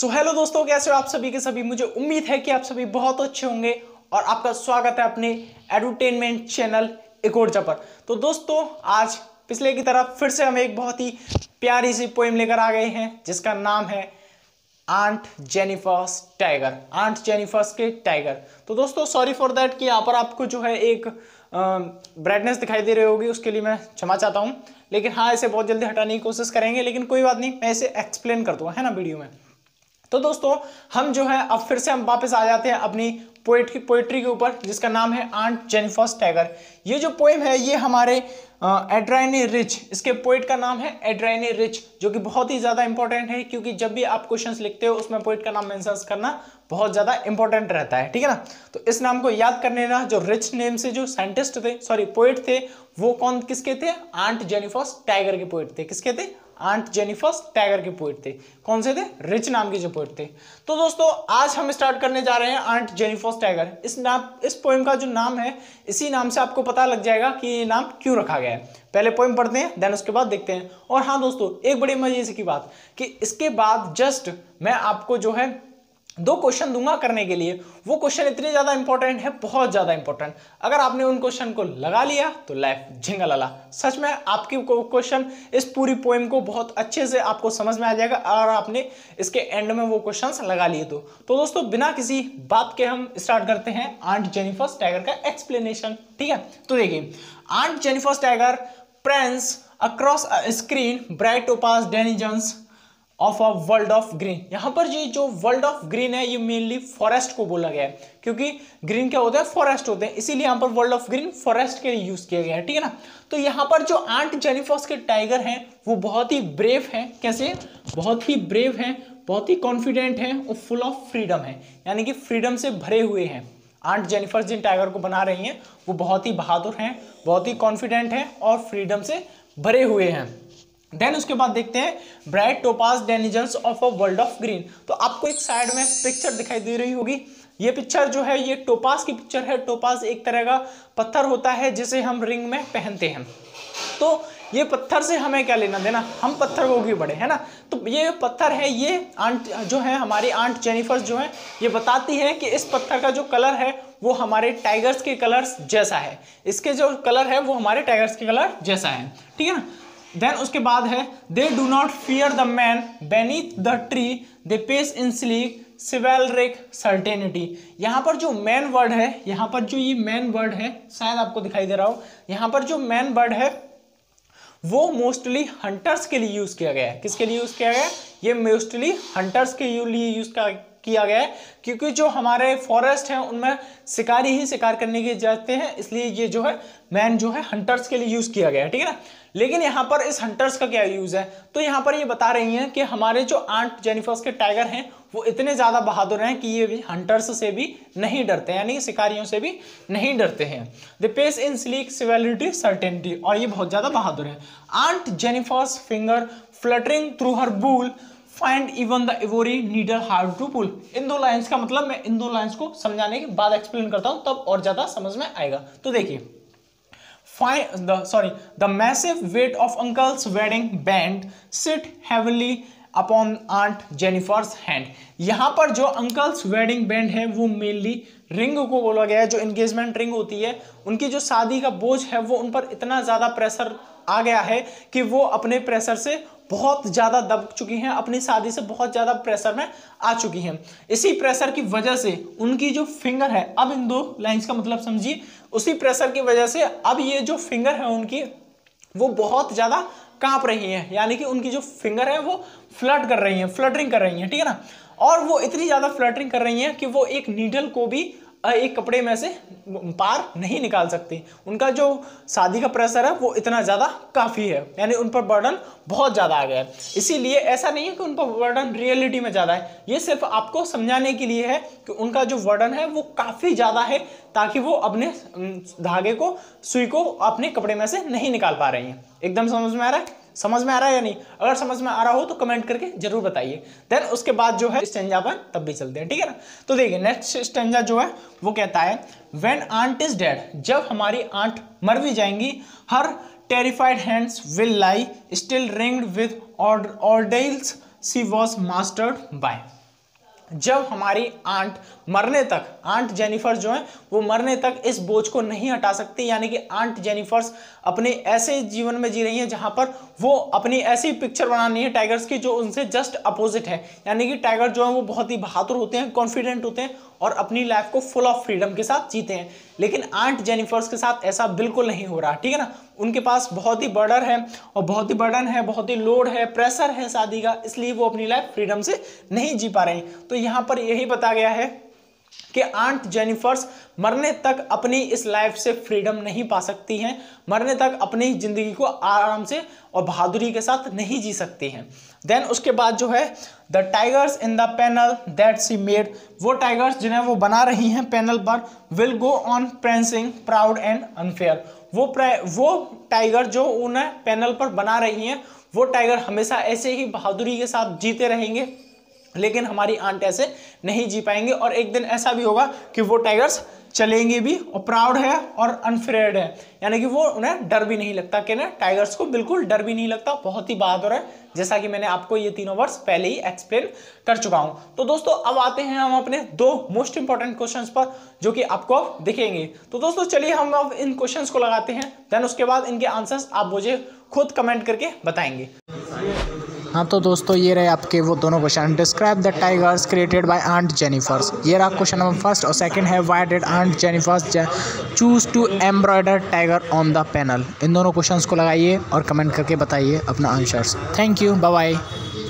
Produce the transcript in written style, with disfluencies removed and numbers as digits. So hello दोस्तों, कैसे हो आप सभी के सभी। मुझे उम्मीद है कि आप सभी बहुत अच्छे होंगे और आपका स्वागत है अपने एडुटेनमेंट चैनल इकोर्जा पर। तो दोस्तों, आज पिछले की तरह फिर से हम एक बहुत ही प्यारी सी पोएम लेकर आ गए हैं जिसका नाम है aunt Jennifer's tiger, aunt Jennifer's के टाइगर। तो दोस्तों सॉरी फॉर दैट कि यहाँ पर आपको जो है एक ब्राइटनेस दिखाई दे रही होगी, उसके लिए मैं क्षमा चाहता हूँ। लेकिन हाँ, इसे बहुत जल्दी हटाने की कोशिश करेंगे, लेकिन कोई बात नहीं, मैं इसे एक्सप्लेन कर दूँगा है ना वीडियो में। तो दोस्तों हम जो है अब फिर से हम वापस आ जाते हैं अपनी पोएट्री के ऊपर जिसका नाम है आंट जेनिफर्स टाइगर। ये जो पोएम है ये हमारे एड्रियन रिच, इसके पोएट का नाम है एड्रियन रिच, जो कि बहुत ही ज़्यादा इंपॉर्टेंट है क्योंकि जब भी आप क्वेश्चंस लिखते हो उसमें पोएट का नाम मेंशन करना बहुत ज़्यादा इंपॉर्टेंट रहता है, ठीक है ना। तो इस नाम को याद कर लेना। जो रिच नेम से जो साइंटिस्ट थे, सॉरी पोएट थे, वो कौन किसके थे? आंट जेनिफर्स टाइगर के पोएट थे। किसके थे? आंट जेनिफर्स टाइगर के पोएट थे। कौन से थे? रिच नाम के जो पोएट थे। तो दोस्तों आज हम स्टार्ट करने जा रहे हैं आंट जेनिफर्स टाइगर। इस पोएम का जो नाम है इसी नाम से आपको पता लग जाएगा कि ये नाम क्यों रखा गया है। पहले पोएम पढ़ते हैं, देन उसके बाद देखते हैं। और हाँ दोस्तों, एक बड़ी मजे की बात कि इसके बाद जस्ट मैं आपको जो है दो क्वेश्चन दूंगा करने के लिए। वो क्वेश्चन इतने ज़्यादा इंपॉर्टेंट है, बहुत ज़्यादा इंपॉर्टेंट। अगर आपने उन क्वेश्चन को लगा लिया तो लाइफ झिंगालाला, सच में आपकी क्वेश्चन इस पूरी पोएम को बहुत अच्छे से आपको समझ में आ जाएगा अगर आपने इसके एंड में वो क्वेश्चंस लगा लिए तो। दोस्तों बिना किसी बात के हम स्टार्ट करते हैं आंट जेनिफर्स टाइगर का एक्सप्लेनेशन, ठीक है। तो देखिए, aunt Jennifer's tiger prints across a screen bright topaz denizens of a world of green. यहाँ पर ये जो वर्ल्ड ऑफ ग्रीन है ये मेनली फॉरेस्ट को बोला गया है क्योंकि ग्रीन क्या होता है? फॉरेस्ट होते हैं, इसीलिए यहाँ पर वर्ल्ड ऑफ ग्रीन फॉरेस्ट के लिए यूज किया गया है, ठीक है ना। तो यहाँ पर जो आंट जेनिफर्स के टाइगर हैं वो बहुत ही ब्रेव हैं। कैसे? बहुत ही ब्रेव हैं, बहुत ही कॉन्फिडेंट हैं और फुल ऑफ फ्रीडम है, यानी कि फ्रीडम से भरे हुए हैं। आंट जेनिफर्स जिन टाइगर को बना रही हैं वो बहुत ही बहादुर हैं, बहुत ही कॉन्फिडेंट हैं और फ्रीडम से भरे हुए हैं। देन उसके बाद देखते हैं bright topaz denizens of a world of green. तो आपको एक साइड में पिक्चर दिखाई दे रही होगी। ये पिक्चर जो है ये टोपाज की पिक्चर है। टोपाज एक तरह का पत्थर होता है जिसे हम रिंग में पहनते हैं। तो ये पत्थर से हमें क्या लेना देना, हम पत्थर को क्यों पड़े, है ना। तो ये पत्थर है, ये आंट जो है हमारी आंट जेनिफर्स जो है ये बताती है कि इस पत्थर का जो कलर है वो हमारे टाइगर्स के कलर्स जैसा है। इसके जो कलर है वो हमारे टाइगर्स के कलर जैसा है, ठीक है ना। देन उसके बाद है they do not fear the man beneath the tree they pace in sleek chivalric certainty. यहाँ पर जो मैन वर्ड है, यहाँ पर जो ये मैन वर्ड है, शायद आपको दिखाई दे रहा हो, यहाँ पर जो मैन वर्ड है वो मोस्टली हंटर्स के लिए यूज़ किया गया है। किसके लिए यूज़ किया गया है? ये मोस्टली हंटर्स के लिए यूज़ किया गया है क्योंकि जो हमारे फॉरेस्ट हैं उनमें शिकारी ही शिकार करने के जाते हैं, इसलिए ये जो है मैन जो है हंटर्स के लिए यूज़ किया गया है, ठीक है ना। लेकिन यहाँ पर इस हंटर्स का क्या यूज़ है? तो यहाँ पर ये बता रही हैं कि हमारे जो आंट जेनिफर्स के टाइगर हैं वो इतने ज़्यादा बहादुर हैं कि ये भी हंटर्स से भी नहीं डरते, यानी शिकारियों से भी नहीं डरते हैं। The pace in sleek civility certainty, और ये बहुत ज़्यादा बहादुर हैं। Aunt Jennifer's finger fluttering through her wool find even the ivory needle hard to pull. इन दो लाइन्स का मतलब मैं इन दो लाइन्स को समझाने के बाद एक्सप्लेन करता हूँ, तब और ज़्यादा समझ में आएगा। तो देखिए, the massive weight of uncle's wedding band sit heavily upon aunt Jennifer's hand. यहाँ पर जो uncle's wedding band है वो mainly रिंग को बोला गया है। जो एंगेजमेंट रिंग होती है उनकी जो शादी का बोझ है वो उन पर इतना ज़्यादा प्रेशर आ गया है कि वो अपने प्रेशर से बहुत ज़्यादा दब चुकी हैं, अपनी शादी से बहुत ज़्यादा प्रेशर में आ चुकी हैं। इसी प्रेशर की वजह से उनकी जो फिंगर है, अब इन दो लाइंस का मतलब समझिए, उसी प्रेशर की वजह से अब ये जो फिंगर है उनकी वो बहुत ज़्यादा काँप रही हैं, यानी कि उनकी जो फिंगर है वो फ्लट कर रही हैं, फ्लटरिंग कर रही हैं, ठीक है ना। और वो इतनी ज़्यादा फ्लटरिंग कर रही हैं कि वो एक नीडल को भी एक कपड़े में से पार नहीं निकाल सकती। उनका जो शादी का प्रेशर है वो इतना ज़्यादा काफ़ी है, यानी उन पर बर्डन बहुत ज़्यादा आ गया है। इसीलिए ऐसा नहीं है कि उन पर बर्डन रियलिटी में ज़्यादा है, ये सिर्फ आपको समझाने के लिए है कि उनका जो बर्डन है वो काफ़ी ज़्यादा है ताकि वो अपने धागे को, सुई को अपने कपड़े में से नहीं निकाल पा रही हैं। एकदम समझ में आ रहा है? समझ में आ रहा है या नहीं? अगर समझ में आ रहा हो तो कमेंट करके जरूर बताइए। देन उसके बाद जो है स्टेंजा पर तब भी चलते हैं, ठीक है ना। तो देखिए नेक्स्ट स्टेंजा जो है वो कहता है व्हेन आंट इज डेड, जब हमारी आंट मर भी जाएंगी, हर terrified hands will lie still ringed with ordeals she was mastered by. जब हमारी आंट मरने तक, आंट जेनिफर जो है वो मरने तक इस बोझ को नहीं हटा सकती, यानी कि आंट जेनिफर्स अपने ऐसे जीवन में जी रही हैं जहां पर वो अपनी ऐसी पिक्चर बनानी है टाइगर्स की जो उनसे जस्ट अपोजिट है, यानी कि टाइगर जो है वो बहुत ही बहादुर होते हैं, कॉन्फिडेंट होते हैं और अपनी लाइफ को फुल ऑफ फ्रीडम के साथ जीते हैं। लेकिन आंट जेनिफर्स के साथ ऐसा बिल्कुल नहीं हो रहा, ठीक है ना। उनके पास बहुत ही बर्डन है और बहुत ही बर्डन है, बहुत ही लोड है, प्रेशर है शादी का, इसलिए वो अपनी लाइफ फ्रीडम से नहीं जी पा रही। तो यहाँ पर यही बताया गया है कि आंट जेनिफर्स मरने तक अपनी इस लाइफ से फ्रीडम नहीं पा सकती हैं, मरने तक अपनी ज़िंदगी को आराम से और बहादुरी के साथ नहीं जी सकती हैं। देन उसके बाद जो है the tigers in the panel that she made, वो टाइगर्स जिन्हें वो बना रही हैं पैनल पर, will go on prancing proud and unfair, वो टाइगर जो उन्हें पैनल पर बना रही हैं वो टाइगर हमेशा ऐसे ही बहादुरी के साथ जीते रहेंगे, लेकिन हमारी आंट ऐसे नहीं जी पाएंगे और एक दिन ऐसा भी होगा कि वो टाइगर्स चलेंगे भी और प्राउड है और अनफ्रेड है, यानी कि वो उन्हें डर भी नहीं लगता, कि ना टाइगर्स को बिल्कुल डर भी नहीं लगता, बहुत ही बहादुर है, जैसा कि मैंने आपको ये तीनों वर्ड्स पहले ही एक्सप्लेन कर चुका हूँ। तो दोस्तों अब आते हैं हम अपने दो मोस्ट इंपॉर्टेंट क्वेश्चंस पर जो कि आपको दिखेंगे। तो दोस्तों चलिए हम अब इन क्वेश्चंस को लगाते हैं, देन उसके बाद इनके आंसर्स आप मुझे खुद कमेंट करके बताएंगे। हाँ तो दोस्तों ये रहे आपके वो दोनों question, describe the tigers created by aunt Jennifer's, ये रहा क्वेश्चन नंबर फर्स्ट, और सेकंड है why did aunt Jennifer's choose to embroider tiger on the panel. इन दोनों क्वेश्चंस को लगाइए और कमेंट करके बताइए अपना answers. Thank you, bye bye.